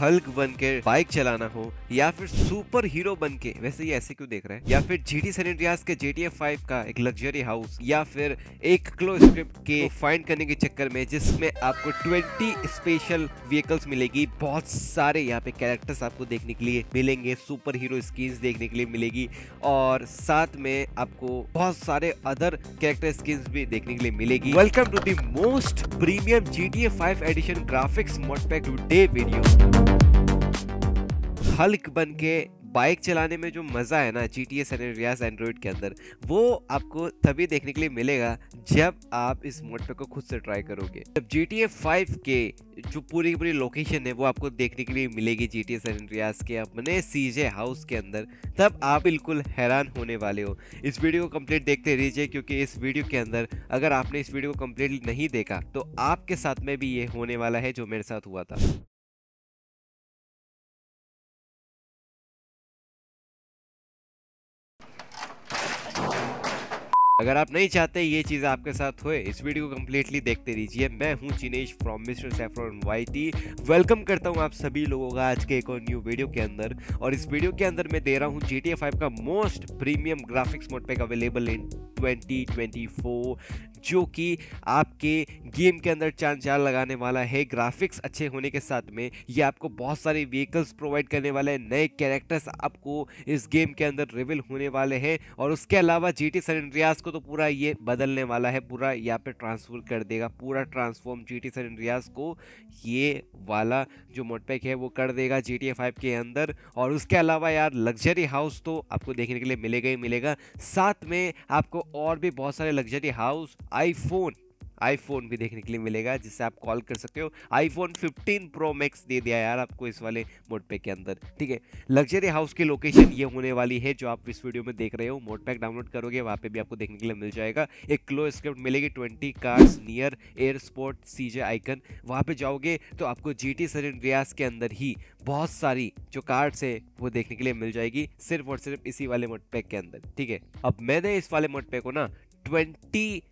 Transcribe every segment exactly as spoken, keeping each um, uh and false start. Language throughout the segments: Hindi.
हल्क बन के बाइक चलाना हो या फिर सुपर हीरो बन के, वैसे ये ऐसे क्यों देख रहे हैं, या फिर जीटी सैन एंड्रियास के जी टी ए फाइव का एक लग्जरी हाउस या फिर एक क्लो स्क्रिप्ट के फाइंड करने के चक्कर में, जिसमें आपको ट्वेंटी स्पेशल व्हीकल्स मिलेगी, बहुत सारे यहाँ पे कैरेक्टर्स आपको देखने के लिए मिलेंगे, सुपर हीरो स्किन्स देखने के लिए मिलेगी और साथ में आपको बहुत सारे अदर कैरेक्टर स्किन्स भी देखने के लिए मिलेगी। Welcome to the most premium G T A five edition graphics mod pack today video. Hulk बन के बाइक चलाने में जो मज़ा है ना G T A San Andreas android के अंदर, वो आपको तभी देखने के लिए मिलेगा जब आप इस मोड पे को खुद से ट्राई करोगे। जब जी टी ए फाइव के जो पूरी की पूरी लोकेशन है वो आपको देखने के लिए मिलेगी G T A San Andreas के अपने सीजे हाउस के अंदर, तब आप बिल्कुल हैरान होने वाले हो। इस वीडियो को कंप्लीट देखते रहिए क्योंकि इस वीडियो के अंदर, अगर आपने इस वीडियो को कंप्लीट नहीं देखा तो आपके साथ में भी ये होने वाला है जो मेरे साथ हुआ था। अगर आप नहीं चाहते ये चीज़ आपके साथ होए, इस वीडियो को कम्प्लीटली देखते रहिए। मैं हूं Dinesh from mister saffron YT. Welcome करता हूं आप सभी लोगों का आज के एक और न्यू वीडियो के अंदर, और इस वीडियो के अंदर मैं दे रहा हूं जी टी ए फाइव का most premium graphics mod pack available in twenty twenty four, जो कि आपके गेम के अंदर चार चार लगाने वाला है। ग्राफिक्स अच्छे होने के साथ में ये आपको बहुत सारे व्हीकल्स प्रोवाइड करने वाले हैं, नए कैरेक्टर्स आपको इस गेम के अंदर रिवील होने वाले हैं, और उसके अलावा G T A San Andreas को तो पूरा ये बदलने वाला है, पूरा यहाँ पे ट्रांसफर कर देगा, पूरा transform G T A San Andreas को ये वाला जो मोड पैक है वो कर देगा जी टी ए फाइव के अंदर। और उसके अलावा यार लग्जरी हाउस तो आपको देखने के लिए मिलेगा ही मिलेगा, साथ में आपको और भी बहुत सारे लग्जरी हाउस, आईफोन आईफोन भी देखने के लिए मिलेगा जिससे आप कॉल कर सकते हो। आईफोन फिफ्टीन प्रो मैक्स दे दिया यार आपको इस वाले मोड पैक के अंदर, ठीक है। लग्जरी हाउस की लोकेशन ये होने वाली है जो आप इस वीडियो में देख रहे हो। मोड पैक डाउनलोड करोगे वहाँ पे भी आपको देखने के लिए मिल जाएगा। एक क्लो स्क्रिप्ट मिलेगी, twenty cars near airport CJ icon, वहाँ पे जाओगे तो आपको G T A San Andreas के अंदर ही बहुत सारी जो कार्ड्स है वो देखने के लिए मिल जाएगी, सिर्फ और सिर्फ इसी वाले मोड पैक के अंदर, ठीक है। अब मैंने इस वाले मोड पैक को ना ट्वेंटी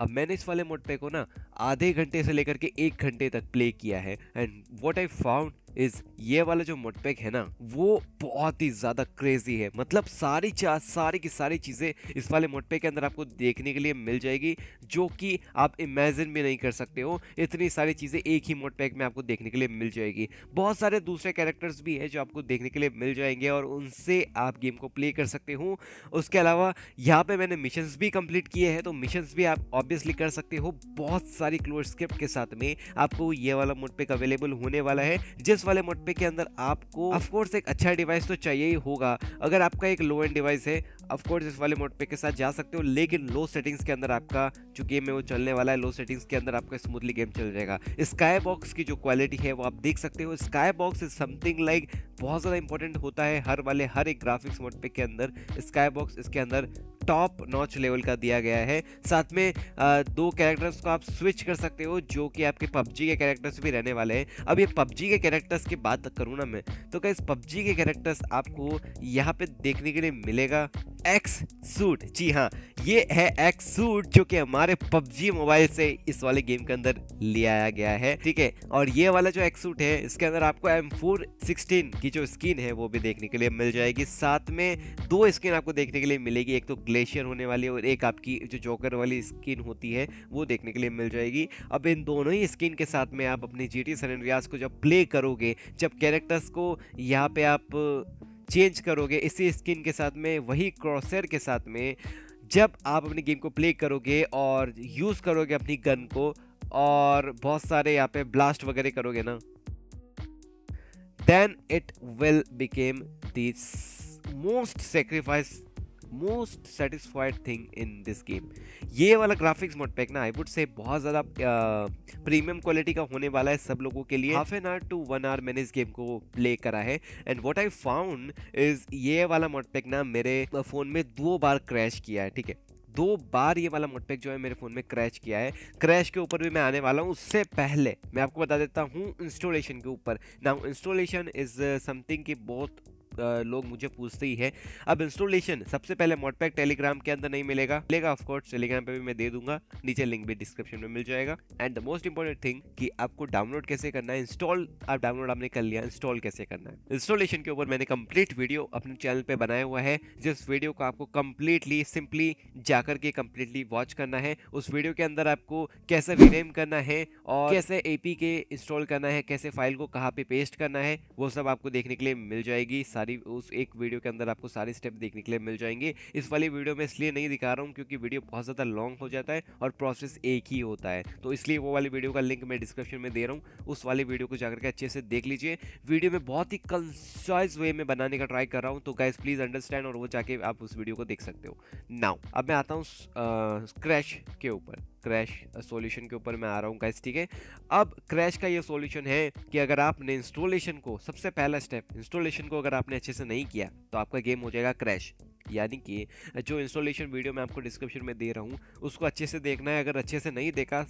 अब मैंने इस वाले मोड पे को ना आधे घंटे से लेकर के एक घंटे तक प्ले किया है, एंड व्हाट आई फाउंड इस ये वाला जो मोड पैक है ना वो बहुत ही ज़्यादा क्रेजी है। मतलब सारी चा सारी की सारी चीज़ें इस वाले मोड पैक के अंदर आपको देखने के लिए मिल जाएगी, जो कि आप इमेजिन भी नहीं कर सकते हो। इतनी सारी चीज़ें एक ही मोड पैक में आपको देखने के लिए मिल जाएगी। बहुत सारे दूसरे कैरेक्टर्स भी हैं जो आपको देखने के लिए मिल जाएंगे और उनसे आप गेम को प्ले कर सकते हो। उसके अलावा यहाँ पर मैंने मिशंस भी कंप्लीट किए हैं, तो मिशंस भी आप ऑब्वियसली कर सकते हो। बहुत सारी क्लोर स्क्रिप्ट के साथ में आपको ये वाला मोड पैक अवेलेबल होने वाला है, जिस वाले मोड पैक के अंदर आपको ऑफ कोर्स एक अच्छा डिवाइस तो चाहिए ही होगा। अगर आपका एक लो एंड डिवाइस है, ऑफ कोर्स इस वाले मोड पैक के साथ जा सकते हो, लेकिन लो सेटिंग्स के अंदर आपका जो गेम है वो चलने वाला है। लो सेटिंग्स के अंदर आपका स्मूथली गेम चल जाएगा। स्काई बॉक्स की जो क्वालिटी है वो आप देख सकते हो। Sky box is something like बहुत ज़्यादा इंपॉर्टेंट होता है हर वाले हर एक ग्राफिक्स मोड पैक के अंदर। स्काई बॉक्स इसके अंदर टॉप नॉच लेवल का दिया गया है। साथ में आ, दो कैरेक्टर्स को आप स्विच कर सकते हो जो कि आपके पबजी के कैरेक्टर्स भी रहने वाले हैं। अब ये पबजी के कैरेक्टर्स की बात करूँ ना मैं, तो गाइस पबजी के कैरेक्टर्स आपको यहाँ पे देखने के लिए मिलेगा। एक्स सूट, जी हाँ ये है एक्स सूट, जो कि हमारे पबजी मोबाइल से इस वाले गेम के अंदर ले आया गया है, ठीक है। और ये वाला जो एक्स सूट है इसके अंदर आपको एम फोर सिक्सटीन की जो स्किन है वो भी देखने के लिए मिल जाएगी। साथ में दो स्किन आपको देखने के लिए मिलेगी, एक तो ग्लेशियर होने वाली है और एक आपकी जो जोकर वाली स्किन होती है वो देखने के लिए मिल जाएगी। अब इन दोनों ही स्किन के साथ में आप अपनी G T A San Andreas को जब प्ले करोगे, जब कैरेक्टर्स को यहाँ पे आप चेंज करोगे इसी स्किन के साथ में, वही क्रॉसहेयर के साथ में जब आप अपने गेम को प्ले करोगे और यूज़ करोगे अपनी गन को और बहुत सारे यहाँ पे ब्लास्ट वगैरह करोगे ना, then it will became the most sacrifice most satisfied thing in this game. ये वाला ग्राफिक्स मोड पैक ना आई वुड से बहुत ज़्यादा प्रीमियम क्वालिटी का होने वाला है सब लोगों के लिए। Half an hour to one hour मैंने इस गेम को प्ले करा है, and what I found is ये वाला मोड पैक ना मेरे फ़ोन में दो बार क्रैश किया है, ठीक है। दो बार ये वाला मोड पैक जो है मेरे फ़ोन में क्रैश किया है। क्रैश के ऊपर भी मैं आने वाला हूँ, उससे पहले मैं आपको बता देता हूँ इंस्टॉलेशन के ऊपर। नाउ इंस्टॉलेशन इज़ समथिंग की बहुत लोग मुझे पूछते ही है। अब इंस्टॉलेशन सबसे पहले मॉड पैक टेलीग्राम के अंदर नहीं मिलेगा, मिलेगा ऑफकोर्स टेलीग्राम पे भी मैं दे दूंगा, नीचे लिंक भी डिस्क्रिप्शन में मिल जाएगा। And the most important thing कि आपको डाउनलोड कैसे करना है, इंस्टॉल आप डाउनलोड आपने कर लिया, इंस्टॉल कैसे करना है। इंस्टॉलेशन के ऊपर मैंने कंप्लीट वीडियो अपने चैनल पे बनाया हुआ है, जिस वीडियो को आपको कंप्लीटली सिंपली जाकर के कंप्लीटली वॉच करना है। उस वीडियो के अंदर आपको कैसे रीनेम करना है और कैसे एपीके इंस्टॉल करना है, कैसे फाइल को कहाँ पे पेस्ट करना है, वो सब आपको देखने के लिए मिल जाएगी। सारी उस एक वीडियो के अंदर आपको सारे स्टेप देखने के लिए मिल जाएंगे। इस वाली वीडियो में इसलिए नहीं दिखा रहा हूँ क्योंकि वीडियो बहुत ज़्यादा लॉन्ग हो जाता है और प्रोसेस एक ही होता है, तो इसलिए वो वाली वीडियो का लिंक मैं डिस्क्रिप्शन में दे रहा हूँ, उस वाली वीडियो को जाकर के अच्छे से देख लीजिए। वीडियो में बहुत ही कंसाइज वे में बनाने का ट्राई कर रहा हूँ, तो गाइज प्लीज़ अंडरस्टैंड, और वो जाके आप उस वीडियो को देख सकते हो। नाउ अब मैं आता हूँ क्रैश के ऊपर, क्रैश सॉल्यूशन के ऊपर मैं आ रहा हूँ गाइस, ठीक है। अब क्रैश का ये सॉल्यूशन है कि अगर आपने इंस्टॉलेशन को, सबसे पहला स्टेप इंस्टॉलेशन को अगर आपने अच्छे से नहीं किया तो आपका गेम हो जाएगा क्रैश। यानी कि जो इंस्टॉलेशन वीडियो मैं आपको डिस्क्रिप्शन में दे रहा हूँ उसको अच्छे से देखना है। अगर अच्छे से नहीं देखा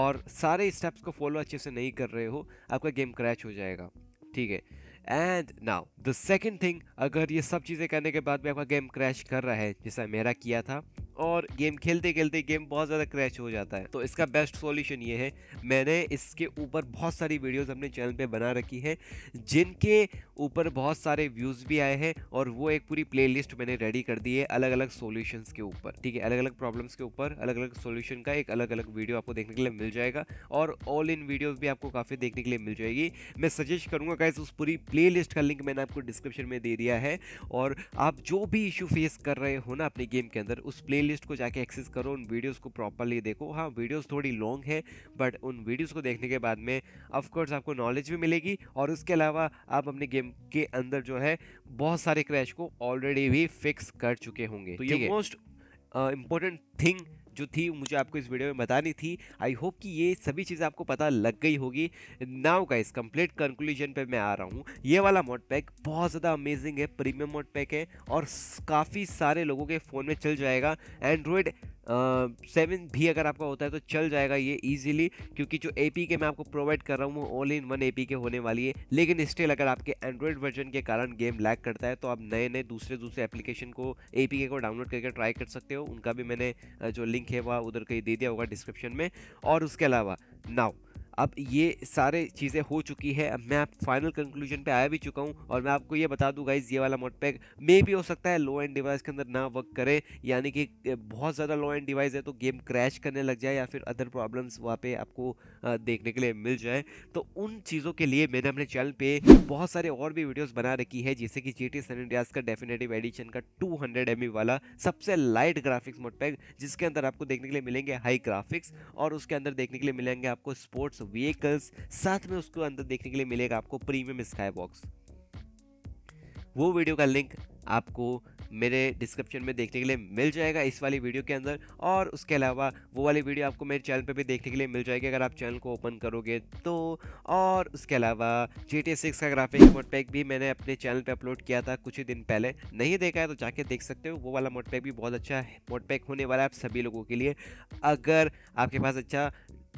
और सारे स्टेप्स को फॉलो अच्छे से नहीं कर रहे हो, आपका गेम क्रैश हो जाएगा, ठीक है। And now the second thing, अगर ये सब चीज़ें करने के बाद भी आपका गेम क्रैश कर रहा है जैसा मेरा किया था, और गेम खेलते खेलते गेम बहुत ज़्यादा क्रैश हो जाता है, तो इसका बेस्ट सॉल्यूशन ये है, मैंने इसके ऊपर बहुत सारी वीडियोस अपने चैनल पे बना रखी है जिनके ऊपर बहुत सारे व्यूज़ भी आए हैं, और वो एक पूरी प्लेलिस्ट मैंने रेडी कर दी है अलग अलग सॉल्यूशंस के ऊपर, ठीक है। अलग अलग प्रॉब्लम्स के ऊपर अलग अलग सॉल्यूशन का एक अलग अलग वीडियो आपको देखने के लिए मिल जाएगा, और ऑल इन वीडियोज़ भी आपको काफ़ी देखने के लिए मिल जाएगी। मैं सजेस्ट करूँगा गाइस, उस पूरी प्ले लिस्ट का लिंक मैंने आपको डिस्क्रिप्शन में दे दिया है, और आप जो भी इशू फेस कर रहे हो ना अपने गेम के अंदर, उस प्ले लिस्ट को जाके एक्सेस करो, उन वीडियोस को प्रॉपरली देखो। हाँ, वीडियोस थोड़ी लॉन्ग है, बट उन वीडियोस को देखने के बाद में ऑफ कोर्स आपको नॉलेज भी मिलेगी, और उसके अलावा आप अपने गेम के अंदर जो है बहुत सारे क्रैश को ऑलरेडी भी फिक्स कर चुके होंगे। तो ये मोस्ट इम्पोर्टेंट थिंग जो थी मुझे आपको इस वीडियो में बतानी थी। आई होप कि ये सभी चीज़ें आपको पता लग गई होगी। नाउ गाइस, कंप्लीट कंक्लूजन पे मैं आ रहा हूँ। ये वाला मॉड पैक बहुत ज़्यादा अमेजिंग है, प्रीमियम मॉड पैक है और काफ़ी सारे लोगों के फ़ोन में चल जाएगा। एंड्रॉयड सेवन भी अगर आपका होता है तो चल जाएगा ये इजीली, क्योंकि जो एपीके मैं आपको प्रोवाइड कर रहा हूँ वो ऑल इन वन एपीके होने वाली है। लेकिन स्टिल अगर आपके एंड्रॉयड वर्जन के कारण गेम लैग करता है तो आप नए नए दूसरे दूसरे एप्लीकेशन को, एपीके को डाउनलोड करके ट्राई कर सकते हो। उनका भी मैंने जो लिंक है वह उधर कहीं दे दिया होगा डिस्क्रिप्शन में। और उसके अलावा नाउ अब ये सारे चीज़ें हो चुकी है, अब मैं आप फाइनल कंक्लूजन पे आया भी चुका हूँ, और मैं आपको ये बता दूँ गाइज, ये वाला मॉड पैक मे भी हो सकता है लो एंड डिवाइस के अंदर ना वर्क करे, यानी कि बहुत ज़्यादा लो एंड डिवाइस है तो गेम क्रैश करने लग जाए या फिर अदर प्रॉब्लम्स वहाँ पे आपको देखने के लिए मिल जाए। तो उन चीज़ों के लिए मैंने अपने चैनल पर बहुत सारे और भी वीडियोज़ बना रखी है, जैसे कि G T A San Andreas का डेफिनेटिव एडिशन का टू हंड्रेड एम ई वाला सबसे लाइट ग्राफिक्स मॉड पैक, जिसके अंदर आपको देखने के लिए मिलेंगे हाई ग्राफिक्स, और उसके अंदर देखने के लिए मिलेंगे आपको स्पोर्ट्स व्हीकल्स, साथ में उसको अंदर देखने के लिए मिलेगा आपको प्रीमियम स्काई बॉक्स। वो वीडियो का लिंक आपको मेरे डिस्क्रिप्शन में देखने के लिए मिल जाएगा इस वाली वीडियो के अंदर, और उसके अलावा वो वाली वीडियो आपको मेरे चैनल पे भी देखने के लिए मिल जाएगी अगर आप चैनल को ओपन करोगे तो। और उसके अलावा जी टी ए सिक्स का ग्राफिक्स मोड पैक भी मैंने अपने चैनल पे अपलोड किया था कुछ ही दिन पहले, नहीं देखा है तो जाके देख सकते हो। वो वाला मोड पैक भी बहुत अच्छा मोड पैक होने वाला है आप सभी लोगों के लिए। अगर आपके पास अच्छा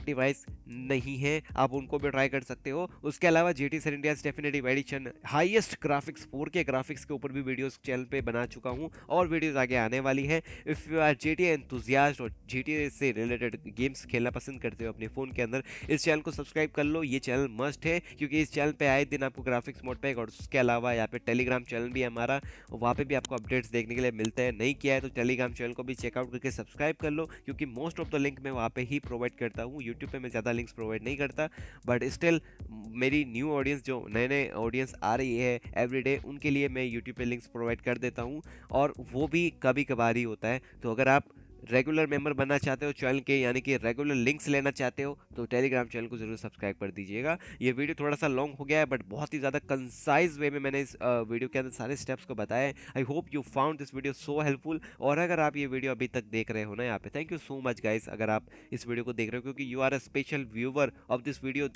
डिवाइस नहीं है आप उनको भी ट्राई कर सकते हो। उसके अलावा G T A San Andreas definitive edition highest graphics four के ग्राफिक्स के ऊपर भी वीडियोस चैनल पे बना चुका हूँ, और वीडियोस आगे आने वाली हैं। If you are G T A enthusiast और जी टी ए से रिलेटेड गेम्स खेलना पसंद करते हो अपने फ़ोन के अंदर, इस चैनल को सब्सक्राइब कर लो, ये चैनल मस्ट है, क्योंकि इस चैनल पर आए दिन आपको ग्राफिक्स मोड पैक, और उसके अलावा यहाँ पर टेलीग्राम चैनल भी है हमारा, वहाँ पर भी आपको अपडेट्स देखने के लिए मिलते हैं। नहीं किया है तो टेलीग्राम चैनल को भी चेकआउट करके सब्सक्राइब कर लो, क्योंकि मोस्ट ऑफ द लिंक मैं वहाँ पर ही प्रोवाइड करता हूँ। यूट्यूब पे मैं ज़्यादा लिंक्स प्रोवाइड नहीं करता, बट स्टिल मेरी न्यू ऑडियंस, जो नए नए ऑडियंस आ रही है एवरीडे, उनके लिए मैं यूट्यूब पे लिंक्स प्रोवाइड कर देता हूँ, और वो भी कभी कभार ही होता है। तो अगर आप रेगुलर मेंबर बनना चाहते हो चैनल के, यानी कि रेगुलर लिंक्स लेना चाहते हो, तो टेलीग्राम चैनल को जरूर सब्सक्राइब कर दीजिएगा। ये वीडियो थोड़ा सा लॉन्ग हो गया है, बट बहुत ही ज़्यादा कंसाइज वे में मैंने इस वीडियो के अंदर सारे स्टेप्स को बताया है। I hope you found this video so helpful. और अगर आप ये वीडियो अभी तक देख रहे हो ना यहाँ पे, thank you so much guys अगर आप इस वीडियो को देख रहे हो, क्योंकि you are a special viewer of this video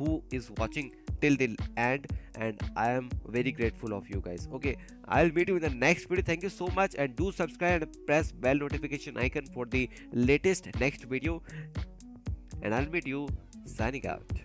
who is watching till the end, and I am very grateful of you guys. Okay, I'll meet you in the next video. Thank you so much, and do subscribe and press bell notification icon for the latest next video, and I'll meet you. Signing out.